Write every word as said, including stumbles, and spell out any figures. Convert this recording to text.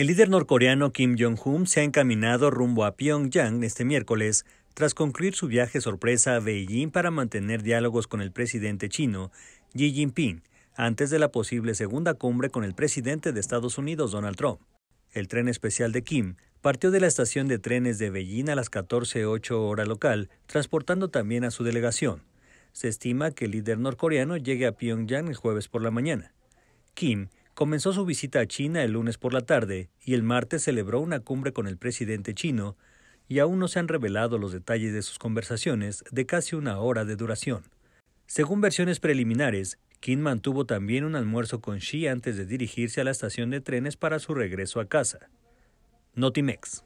El líder norcoreano Kim Jong-un se ha encaminado rumbo a Pyongyang este miércoles tras concluir su viaje sorpresa a Beijing para mantener diálogos con el presidente chino Xi Jinping antes de la posible segunda cumbre con el presidente de Estados Unidos, Donald Trump. El tren especial de Kim partió de la estación de trenes de Beijing a las catorce cero ocho hora local, transportando también a su delegación. Se estima que el líder norcoreano llegue a Pyongyang el jueves por la mañana. Kim comenzó su visita a China el lunes por la tarde y el martes celebró una cumbre con el presidente chino, y aún no se han revelado los detalles de sus conversaciones de casi una hora de duración. Según versiones preliminares, Kim mantuvo también un almuerzo con Xi antes de dirigirse a la estación de trenes para su regreso a casa. Notimex.